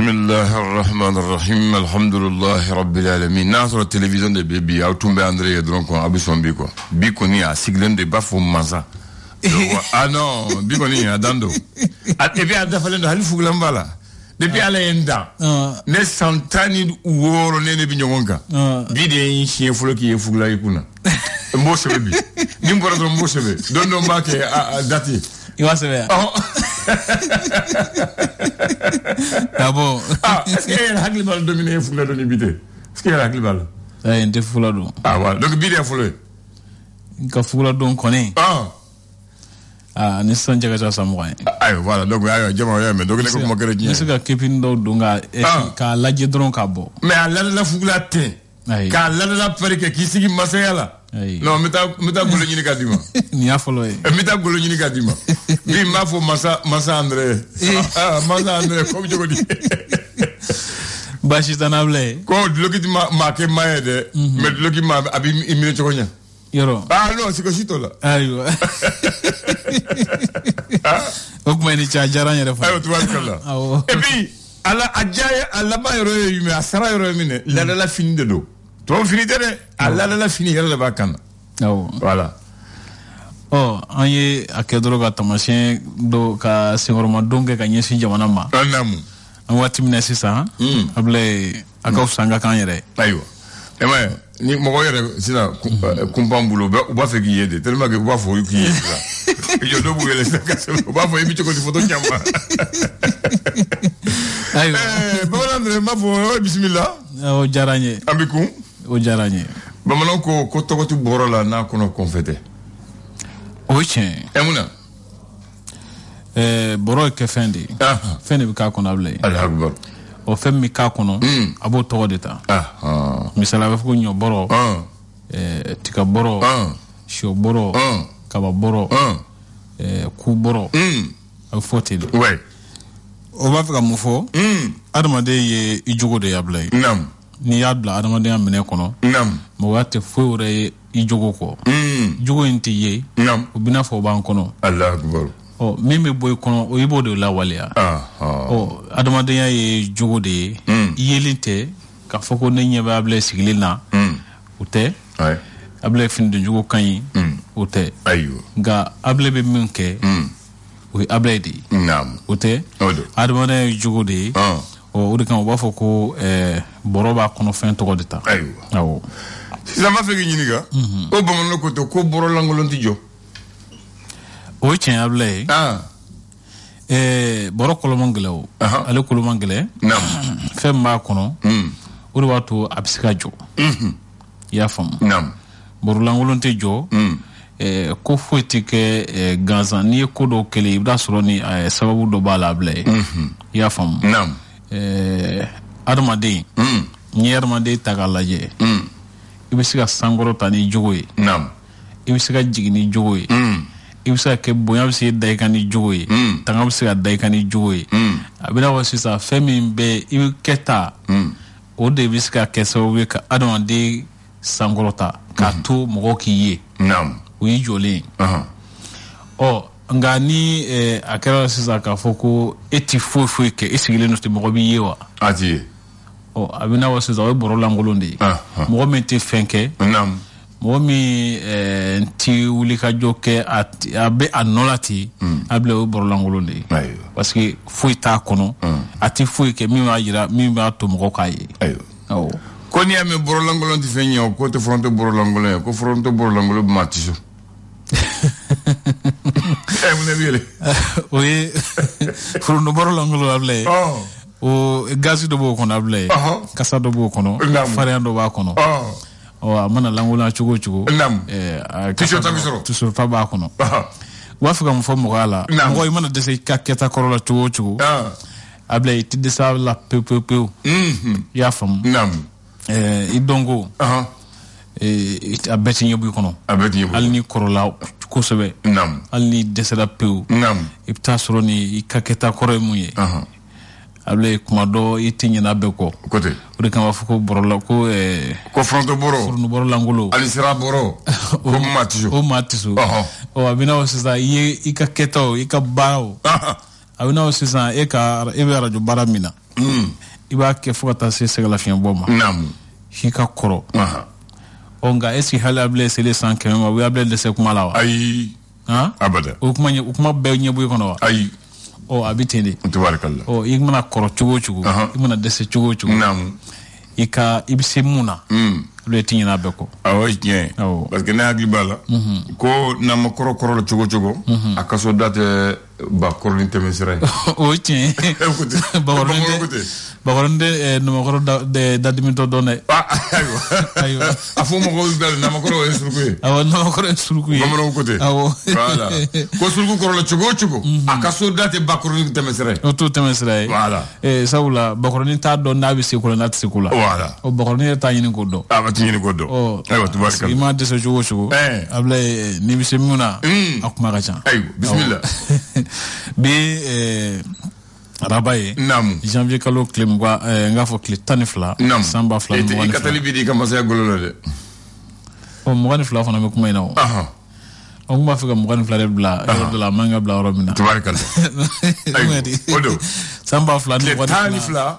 Bismillah ar-Rahman ar-Rahim, alhamdulillah, rabbil alamin. Nasr la télévision de Bébi, à Toumbé André et donc à Abissombi, quoi. Bikoni à Siglen de Bafou Maza. Ah non, Bikoni à Dando. Et bien à Dafalen de Halifoulambala. Depuis à l'Enda, les centaines ou autres n'est pas nyonga. Bidé, chien foule qui est foule à Yukuna. Mbosse Bébi. Nimboura de Mbosse Bébi. Donne le bac à Dati. Il va se faire. D'abord. Ah, est-ce qu'il y a un haglibal dominé et foulé de l'ibité? Est-ce qu'il y a un haglibal? Il y a un de foulé. Ah, voilà. Donc, bidé a foulé. Il y a un foulé donc qu'on est. Ah. Ah, n'est-ce pas que ça s'amouraille? Ah, voilà. Donc, je m'en vais. Donc, je m'en vais. N'est-ce pas que Pindo Dunga est à la Gédron Cabo? Mais à la foulaté. Car là, la perrique qui s'y masse là. Non, meta Bologna Kadima. Ni a followé. Meta Bologna Kadima. Oui, ma fo Massa André. Ah, Massa André, comme je vous dis. Bachis en ablé. Quand le qui m'a que m'a aidé, mais le qui m'a abîmé une minute. Ah non, c'est que je suis là. Ah oui. Donc, moi, je suis à Jaran. Et puis, à la Adjaye, à la Baye, mais à Sarah, la fini de l'eau. On finit la fini la vacance. Voilà. Oh, on y a que drogue à Thomasien, donc à Singormandong et Gagné Sijamanama. Un amour. On voit Timina, c'est ça. Ablé, à Kof Sanga Kanyere. Aïe. Eh ouais, ni Moyer, c'est là, Kumpambulo, ou pas fait qu'il y ait tellement que vous voyez qu'il y ait. Je dois vous laisser la casse, vous voyez que vous photos qu'il y a. Aïe. Bon, André, ma foi, bismillah. Au Jaranier. Abikou. Ojaranye. Bamano ko tokotu borola na kono konfete. Oche. Emuna. Borol ke fendi. Fendi bi ka kono able. Allahu O fem mi ka kono abo to deta. Misala ko nyo boro. Tika boro. Sho boro. Kaba boro. Ku boro. Afotel. Ouais. O ba fika mofo. Adama de ye ijugo de able. Nam. Ni yadla adamadenya mene kono nam mo watte fowre I jogo ko jogo inte ye nam obina fo ban kono allah akbar o meme boy kono o yibo de la walia o adamadenya ye jogo de yelinte ka foko ne nyeba bless gilina ute ay able fin de jogo kanyi ute ayo ga able be minke o able di nam ute adamadenya jogo de o de kan ba foko boroba kono fen to godita ayo awo si ça va faire une niga o bon no ko to ko borola ngolonti jo o tien ablay borokolo manglawo ale kolo mangle nam fem ma kono o wato absika jo ya fam nam borola ngolonti jo ko foti ke gazani ko do kele ibda soloni sababu do bala ablay ya fam nam Armadé, Niermadé Tagalaye, Ibisika Sangorotani Joey, Nam, Ibisika Jigni Joey, Ibisika Boyamsi Daikani Joey, Tangamsika Daikani Joey, Abinawa Sisa Femin Bay, Ibiketa, Ode Visca Kesovika, Adamade Sangorota, Kato Moroki, Nam, Oui Jolie. Oh, Ngani akera sisa kafoko etifo fike isigile no tiboro biyewa adie o abina wasiza we borola ngolonde mo mete fenke nam mo mi nti ulika joke at abe anolati able we borola ngolonde ayo parce que fuita kono atifo fike mi majira mi ba to mo kaye ayo o koni ame borola ngolonde fenyo ko te fronte borola ngolonde ko fronte borola ngolonde matiso eh mon ami oui pour nous parler l'anglais ablé oh gazi de bois qu'on ablé kasa de bois qu'on farine de bois qu'on oh amana l'angola chugo nam tu sur ta bois qu'on wafu comme forme morale moi il m'a dit c'est kaketa corolla chugo ablé tu déças la peu ya femme nam idongo abeti nyobu kono abeti nyobu alni korola kosebe nam alni desela peu nam ipta soroni ikaketa koro muye able kuma do itinya na beko kote uri kan wafuko borola ko ko fronto boro fronto boro langolo alisira boro o matizo o abina wasiza ye ikaketa o ikabao abina wasiza eka ebera jo baramina iba ke fota se se la fian boma nam hika koro aha onga esi halable se le sanke ma we able de se kuma lawa ay ha abada ukuma be nyebu kono wa ay o abitende tabarakallah o igmana koro chugo igmana de se chugo nam ika ibsemuna le tinyina beko awoy tien parce que na glibala ko na makoro koro le chugo akaso date ba korinte misra o tien ba korinte no makoro de dadimito donne ayo afu mo ko dal na makoro ensurku awo na makoro ensurku gomoro kote awo voilà ko surku koro le chugo akaso date ba korinte misra o tout misra voilà e saula ba korinta don na bi sikula na tsikula voilà o ba korinta yin ko do oh il m'a dit ce jour après ni bismillah akumarachan ayo bismillah bi rabaye janvier kalo clem ba ngafo clitanifla samba fla ngone et katalibi di kama sa gololode o ngone fla fona me kuma ina o on m'a fait comme on flaire bla de la manga bla romina tabarakallah odo samba fla le tanifla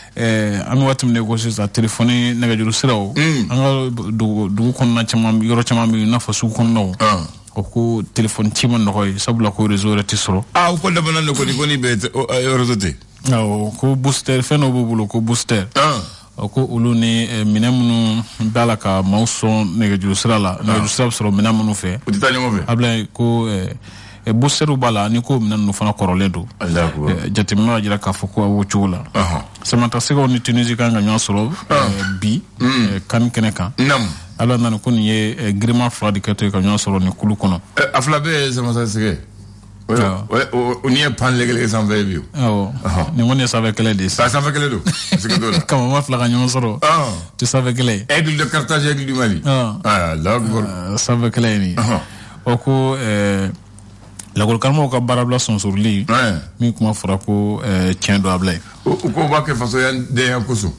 ami watu mnegosyo za telefoni negajuru sirao anga dugu konna chamam yoro chamam na fasu konna ko telefoni chimo noy sabula ko rezo retisro ko dabana no ko ni bet rezo te ko booster feno bubulo ko booster ko uluni minamunu balaka mauso negajuru sirala negajuru sabsro minamunu fe utitani mo fe abla ko bosseru bala ni ko minan no fana koroledo jatimno ajira ka foko awo chola semanta sego ni Tunisie ka nga nyosoro bi kam keneka nam ala nan ko ni grima froid ka to ka nyosoro ni kulukono aflabe semanta sege o ni pan legele sans view ni mon savait que les ça savait que les do c'est que do comme moi flaga nyosoro tu savais que les aigle de Carthage aigle du Mali la savait que les ni oko la golkarmo ka barabla son surli mi kuma farako tiendo ablay ko ba ke faso yan de akoso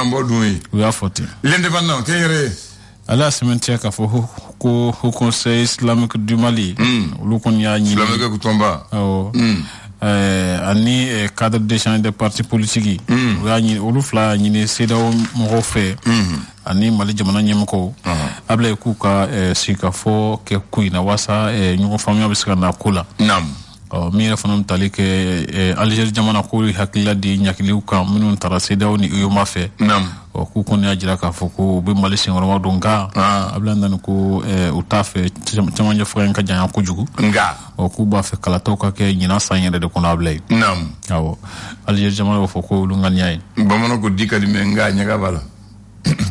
ambo duni we are 40 l'indépendant kéré ala sementier ka fo ko conseil islamique du Mali lu kon ya ni islamique ko tomba ani cadre d'échange des partis politiques we ani olu fla ni ne CEDEAO mo refait ani Mali jamana nyemko abla kuka sikafo ke kuina wasa nyugo famia bisika na kula nam mira fanam talike Alger jamana kuli hakila di nyakiliuka munun taraseda ni uyomafe nam kuko ni ajira kafoko be Mali singoro donga abla ndan ko utafe chamanja franka janya kujugu nga okuba fe kala toka ke nyina sanyede de konable nam awo Alger jamana foko lunganyai bamano ko dikali me nga nyaga bala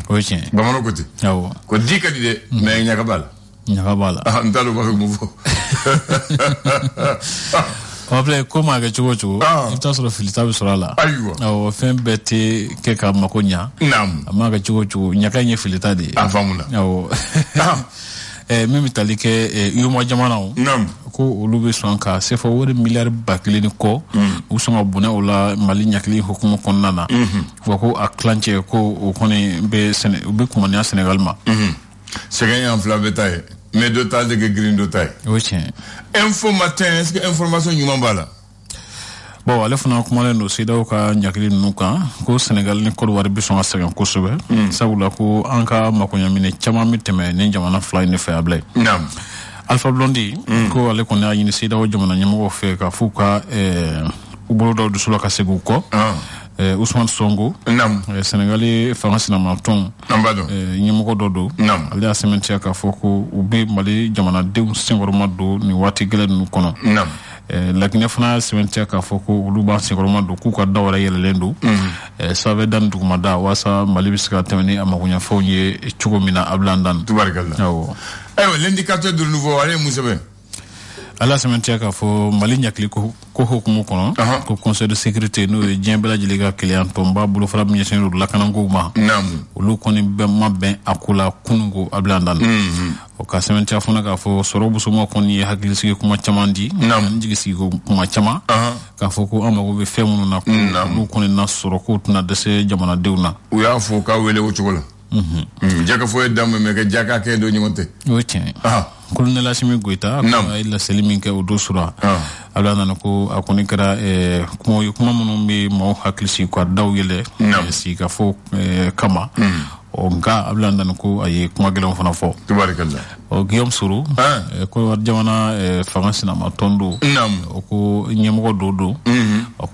oye bamano kote awo ko dikadi de me nyakabala ndalo ba kumufo après comment aga chugo ifta solo filitabe sorala aywa awo fembete ke ka makonya nam amaga chugo nyakanye filitade afamuna awo mimi talike yuma jamana nam ko olube sonka se fo wori milliard bakilini ko usuma bona ola Mali nyakli hukumu konnana ko aklanche ko koni be sene be komania Senegal ma c'est gagnant flavetaille mais de taille de green de taille oui tiens info matin est-ce que information yuma bala bon ala fona ko malen do CEDEAO ka nyakli nuka ko Senegal ni ko war bison asagan ko sobe sabula ko anka makonya mine chama miteme ni jamana fly ni faible nam Alpha Blondy ko ale konya yini CEDEAO jamana nyamo fe ka fuka ubolodo do solo ka segu ko Ousmane Songo nam Sénégalais France na Marton nam bado nyamo ko dodo nam ale asementia ka foko ube Mali jamana deum singoro mado ni wati gelen nu kono nam lakini fana sementia ka foko uluba singoro mado ku ka dawra yelelendo save dan duguma da wasa Mali biska temeni amakunya fonye chugomina ablandan tabarakallah l'indicateur de nouveau allez Moussa Ben ala sementia ka fo Mali nyakli ko hukumu kono ko conseil de sécurité no djembela djilega client tomba bulo fara mi sen rula kanango ma nam ulu koni be mabbe akula kungo ablandan ka semaine ta fona ka fo soro busu mo kon yi hakil sigi kuma chamandi nam jigi sigi kuma chama ka fo ko amako be femu na ko ko na soro ko tuna de se jamana dewna u ya fo ka wele o chokola jaka fo edam me ka jaka ke do nyonte o chene kolonel Asimi Goita ila selimi ke odo sura alana nako akoni kara kuma mun be mo hakil sigi ko daw yele si ka fo kama onka ablanda nko aye kuma gelo fana fo tabarakallah o giyom suru ko war jamana France na matondo ko nyemgo dodo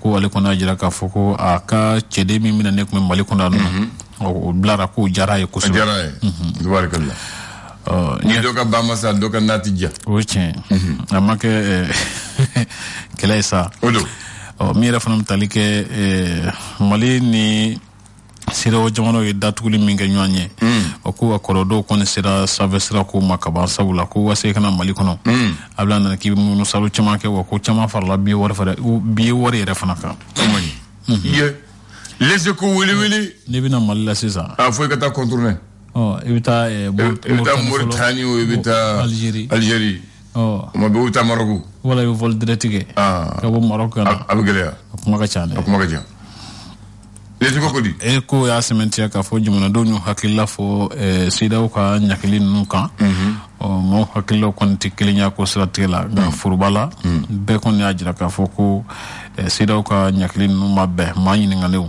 ko ale ko najira ka foko aka chedemi mina nek me mali ko nanu o blara ko jaraye ko suru jaraye tabarakallah ni doka bamasa doka natija o chen amake kelesa odo o mira fana mtalike mali ni sira o jamano ye datuguli min kɛ ɲɔgɔn ye o ko a kɔrɔ dɔw kɔni sera sanfɛ sira ko ma kaban sabula ko wase kana mali kɔnɔ a bila nana k'i bɛ munnu salo caman kɛ wa ko caman farala biye wari fara biye wari yɛrɛ fana kan ye lese ko wele ne bɛna mali la sisan a fo i ka taa contourner i bɛ taa Mauritanie o i bɛ taa Algérie ma bɛ u taa Maroc wala i bɛ vol direct kɛ ka bɔ Maroc kana a bɛ gɛlɛya a kuma ka ca dɛ a kuma ka ca Eko ya sementiya ka fo jumana do nyu hakilla fo CEDEAO ka nyakili nunu kan mo hakilla ko ntikili nya ko sratela ga furbala be ko nya jira ka fo ko CEDEAO ka nyakili nunu mabbe ma nyini ngalew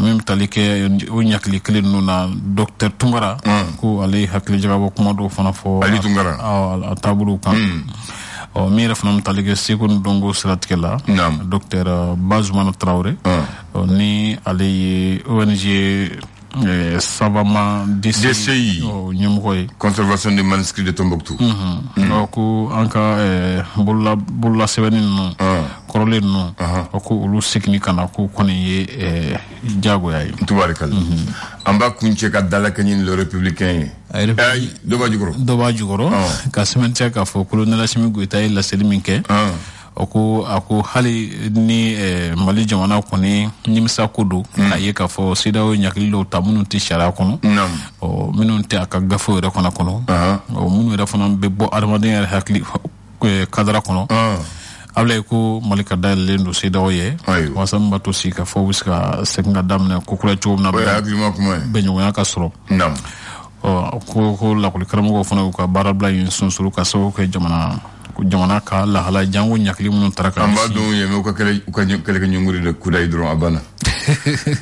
meme talike o nyakili kili nunu na docteur Tungara ko ale hakilla jabo ko modo fana fo ali Tungara taburu kan mira fana mtalike sekon dongo sratkela docteur Bazouman Traoré ni ali ONG savama DCI nyumkoy conservation des manuscrits de Tombouctou ko anka bulla sevenino korole no ko ulu sikni kana ko koni jago yayi tubarakallah amba kunche ka dalakanyin le républicain ay doba jugoro ka semente ka fo kolonel Asimi Goita la seliminke ako hali ni mali jamana koni nimisa kodo aye ka fo CEDEAO nyakli lo tamunu ti shara kono o minun ti aka gafo re kono o munu re fana be bo armadin hakli kadara kono abla ko malika dal lendo CEDEAO ye wasamba to sika fo wiska sekna damna kokula chomna be nyoya ka soro ko la ko karamo ko fana ko barabla yin sunsuru ka so ko jamana jamana ka lahala jango nyakli mun taraka amba do yeme ko kele ko nyunguri de kuday dron abana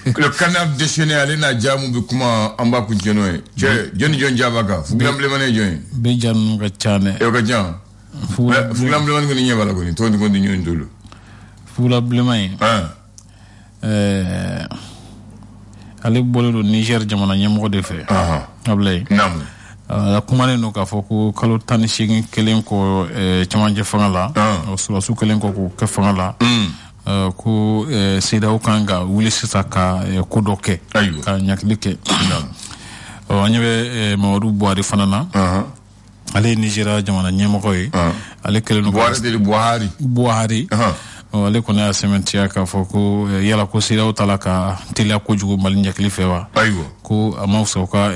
le canap déchaîné alena jamu bi kuma amba ku jenoy je jeni jon jabaka fu glam le mané joy be jannu ga chane e ga jan fu glam le man ko ni nyebala ko ni to ko ni nyon dulu fu la blemay ale bolero Niger jamana nyamo defé ablay nam la kumane no ka foko kalo tan shegin kelen ko chamanje fangala o sulasu kelen ko ka fangala ko CEDEAO kanga wulisita ka kodoke ka nyaklike o anyabe mawdu boari fanana ale Nigeria jamana nyemokoy ale kelen no Buhari ale kona asementia ka foko yala ko CEDEAO talaka tila ko jugo mal nyakli fewa ko amawso ka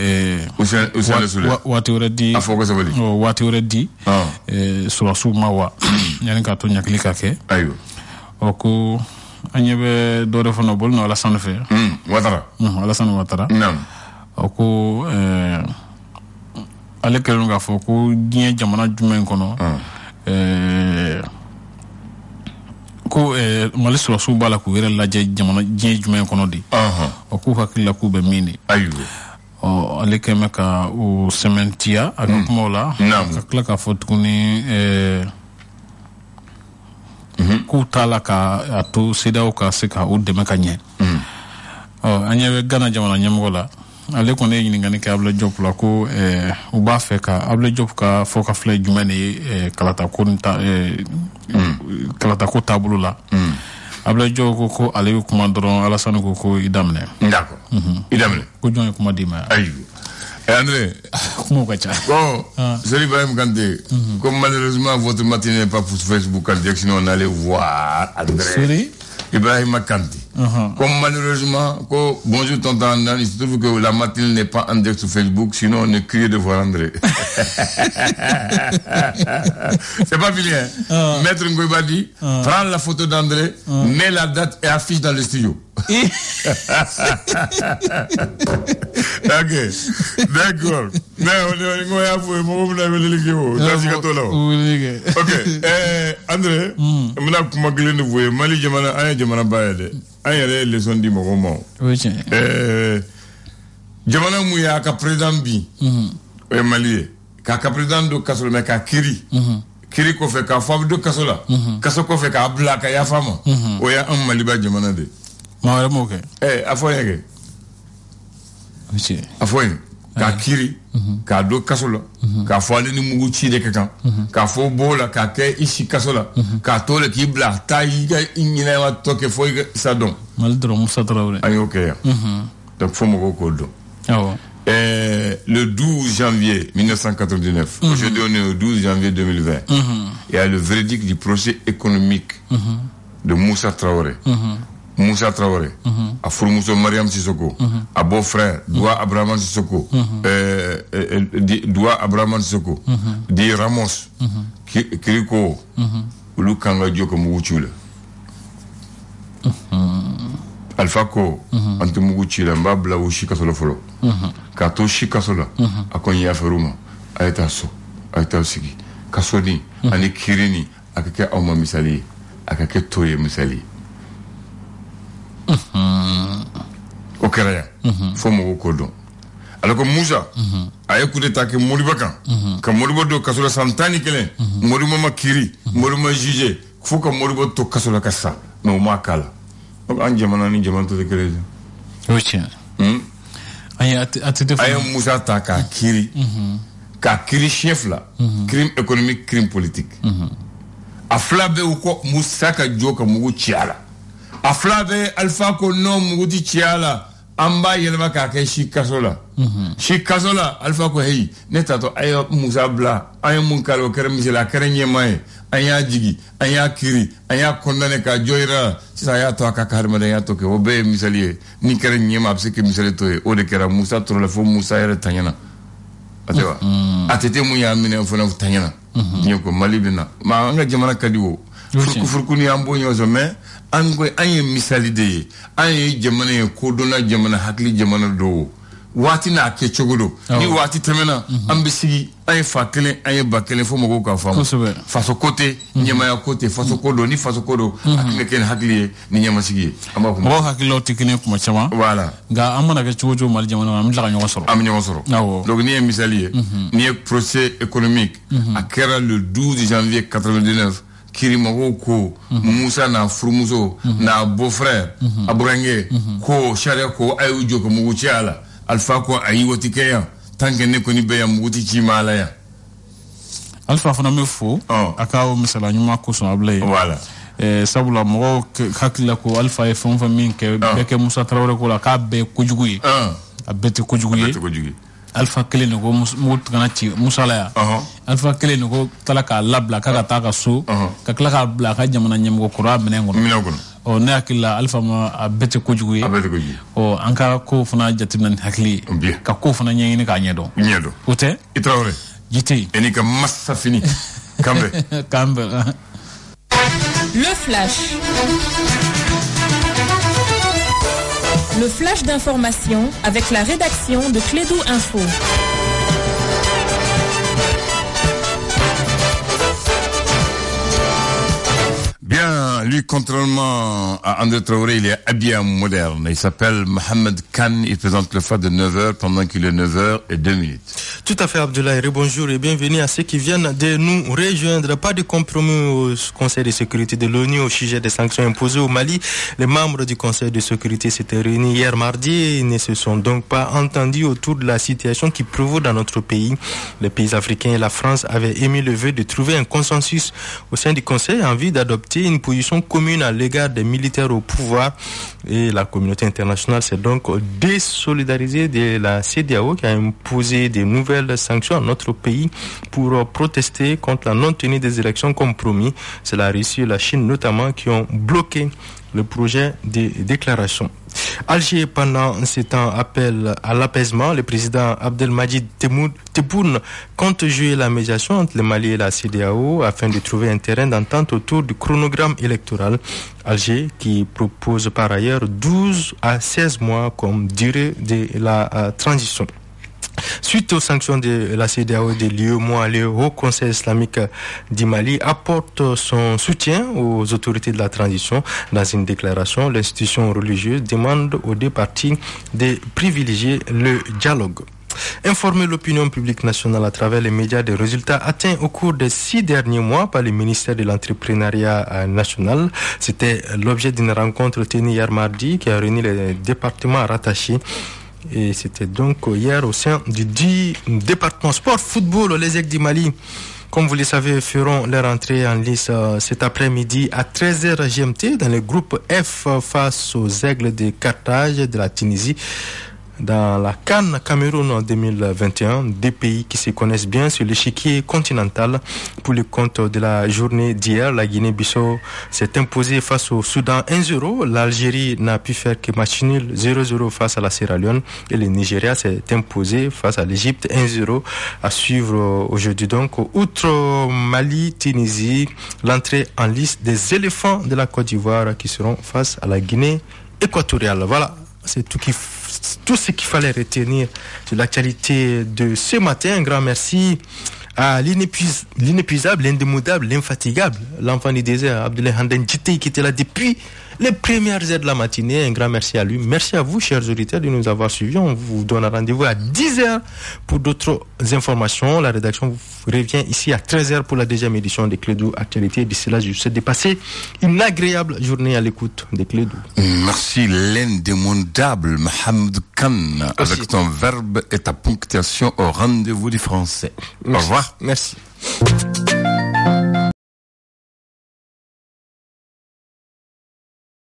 wati already so asuma wa yani ka to nyakli ka ke ko anyebe do refono bol no Alassane fe Alassane Ouattara ko ale kelen ga foko gien jamana jumen kono ko mali sura su bala ku yere laje jamana je juma kono di o ku hakilla ku be mini ayyo o alike meka o cementia ak mola akla ka fotkuni ku talaka atu CEDEAO ka seka udde meka nye o anyewe gana jamana nyemola ale ko ne yini ngani ka abla job la ko u ba fe ka abla job ka fo ka fle juma ni kalata ko nta kalata ko tabulu la abla job ko ale ko mandron Alassane ko idamne d'accord idamne ko joni ko madima ayo André mo ka cha bon Zali Ibrahim Kanté comme malheureusement votre matinée n'est pas pour Facebook sinon on allait voir André Ibrahim Kanté Comme malheureusement, quand bonjour tonton André, il se trouve que la Mathilde n'est pas en direct sur Facebook, sinon on est curieux de voir André. C'est pas fini, hein. Maître Ngoïbadi prend la photo d'André, met la date et affiche dans le studio. Ok, d'accord. Mais on est à vous, ok, André, je suis là. Afoye ke afoye ka kiri ka do kasola ka fali ni mugu ci de kan ka fo bola ka ke ishi kasola ka tole ki bla tayi ga ingina wa toke fo sa don mal dro Moussa Traoré ayo ke donc fo mo ko do le 12 janvier 1999 aujourd'hui on est au 12 janvier 2020 il y a le verdict du procès économique de Moussa Traoré. Moussa Traoré, à Fourmousso Mariam Sisoko, à beau-frère, doit Abrahame Sisoko, doit Abrahame Sisoko, dit Ramos, Kiriko, Lukanga Dioko Mougoutchule, Alpha Ko, Ante Mougoutchule, Mbabla ou Chikasolo Folo, Kato Chikasola, Akonya Feruma, Aetaso, Aetaosiki, Kasoni, Ane Kirini, Akake Oma Misali, Akake Toye Misali. Ok, rien. Faut me recorder. Alors que Moussa a écouté ta que Moribakan, que Moribodo Kasola Santani Kelen, Moribama Kiri, Morima Jige, faut que Moribodo Kasola Kassa, non Makala. Donc, Anjamanani Jamanto de Kérez. Oui, tiens. Aïe, Moussa Taka Kiri, Kakiri chef là, crime économique, crime politique. A flabé ou quoi Moussa Kadjoka Mouchiala. A flave alpha ko nom muguti chiala amba yelma ka ke shikasola shikasola alpha ko hey netato ayo musabla ayo munkalo kermise la kerenye mai aya jigi aya kiri aya kondane ka joira sa ya to akakarma de ya to ke obe misalier ni kerenye ma pse ke misale to e ode kera Moussa Traoré fo Moussa era tanyana atewa atete muya mine fo na tanyana nyoko malibina ma anga jamana kadiwo furkuni ambo nyozo me angwe anye misalide anye jamane kodona jamana hakli jamana do wati na ke chogodo ni wati temena ambisigi anye fakele anye bakele fo moko ka famo faso kote nyama ya kote faso kodo ni faso kodo akileken hakli ni nyama sigi amba ko mo hakilo tikine kuma chama wala ga amana ke chogodo mal jamana am la nyo soro am nyo soro donc ni misalier ni procès économique akera le 12 janvier 99 Kirimoko, Moussa na Frumuso, na beau-frère, Abrangé, Ko, Shareko, Ayujo, Mouchiala, Alpha Ko, Ayotikea, Tankene Konibea, Moutichi Malaya. Alpha Fonamefo, Akao Missalanima Koson Ablay. Voilà. Sabula Moro, Kakilako, Alpha et Fonfaminke, Beke Moussa Traoré, Kabe, Kujugui, Abete Kujugui. Alpha Kelen go Moutanati, Moussala, Alpha Kelen go Talaka, Labla, Karataka, Sou, Kaklaka, Blaka, Yamanango, Kora, Menango, or Nakila, Alpha, a better Kujui, or Ankara Kofana, Jatinan Hakli, Kakofana, Yanedo, Yedo, Ute, Itraore, Jiti, et Nika Massa Fini, Campbell. Le Flash. Le flash d'information avec la rédaction de Klédu Info. Bien, lui, contrairement à André Traoré, il est habillé en moderne. Il s'appelle Mohamed Khan. Il présente le FAD de 9h pendant qu'il est 9h02. Tout à fait, Abdoulaye. Bonjour et bienvenue à ceux qui viennent de nous rejoindre. Pas de compromis au Conseil de sécurité de l'ONU au sujet des sanctions imposées au Mali. Les membres du Conseil de sécurité s'étaient réunis hier mardi et ne se sont donc pas entendus autour de la situation qui prévaut dans notre pays. Les pays africains et la France avaient émis le vœu de trouver un consensus au sein du Conseil en vue d'adopter une position commune à l'égard des militaires au pouvoir. Et la communauté internationale s'est donc désolidarisée de la CEDEAO qui a imposé des nouvelles sanctions à notre pays pour protester contre la non-tenue des élections comme promis. C'est la Russie et la Chine notamment qui ont bloqué le projet des déclarations. Alger, pendant ce temps, appelle à l'apaisement. Le président Abdelmadjid Tebboune compte jouer la médiation entre le Mali et la CEDEAO afin de trouver un terrain d'entente autour du chronogramme électoral. Alger qui propose par ailleurs 12 à 16 mois comme durée de la transition. Suite aux sanctions de la CEDEAO et de l'UEMOA, le Haut Conseil islamique du Mali apporte son soutien aux autorités de la transition. Dans une déclaration, l'institution religieuse demande aux deux parties de privilégier le dialogue. Informer l'opinion publique nationale à travers les médias des résultats atteints au cours des 6 derniers mois par le ministère de l'entrepreneuriat national. C'était l'objet d'une rencontre tenue hier mardi qui a réuni les départements rattachés. Et c'était donc hier au sein du 10 département sport, football, les Aigles du Mali. Comme vous le savez, feront leur entrée en lice cet après-midi à 13h GMT dans le groupe F face aux Aigles de Carthage de la Tunisie. Dans la CAN Cameroun 2021, des pays qui se connaissent bien sur l'échiquier continental. Pour le compte de la journée d'hier, la Guinée-Bissau s'est imposée face au Soudan 1-0. L'Algérie n'a pu faire que match nul 0-0 face à la Sierra Leone. Et le Nigeria s'est imposé face à l'Égypte 1-0. À suivre aujourd'hui donc, outre Mali, Tunisie, l'entrée en lice des éléphants de la Côte d'Ivoire qui seront face à la Guinée équatoriale. Voilà. C'est tout ce qu'il fallait retenir de l'actualité de ce matin. Un grand merci à l'inépuisable, l'indémodable, l'infatigable, l'enfant du désert, Abdoulaye Handenji Té, qui était là depuis les premières heures de la matinée. Un grand merci à lui. Merci à vous, chers auditeurs, de nous avoir suivis. On vous donne rendez-vous à 10h pour d'autres informations. La rédaction vous revient ici à 13h pour la deuxième édition de Klédu Actualité. D'ici là, je vous souhaite de passer une agréable journée à l'écoute de Klédu. Merci, l'indémodable Mohamed Khan, avec ton verbe et ta ponctuation au rendez-vous du français. Merci. Au revoir. Merci.